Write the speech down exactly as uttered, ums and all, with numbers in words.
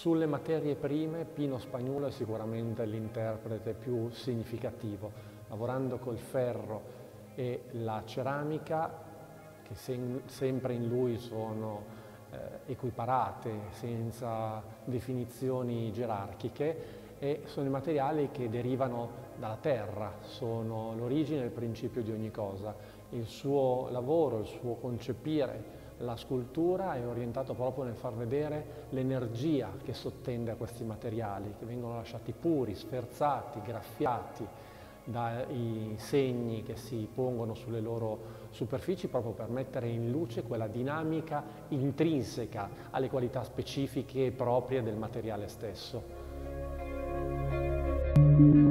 Sulle materie prime, Pino Spagnulo è sicuramente l'interprete più significativo, lavorando col ferro e la ceramica, che sem- sempre in lui sono eh, equiparate, senza definizioni gerarchiche, e sono i materiali che derivano dalla terra, sono l'origine e il principio di ogni cosa. Il suo lavoro, il suo concepire la scultura è orientato proprio nel far vedere l'energia che sottende a questi materiali, che vengono lasciati puri, sferzati, graffiati dai segni che si pongono sulle loro superfici, proprio per mettere in luce quella dinamica intrinseca alle qualità specifiche e proprie del materiale stesso.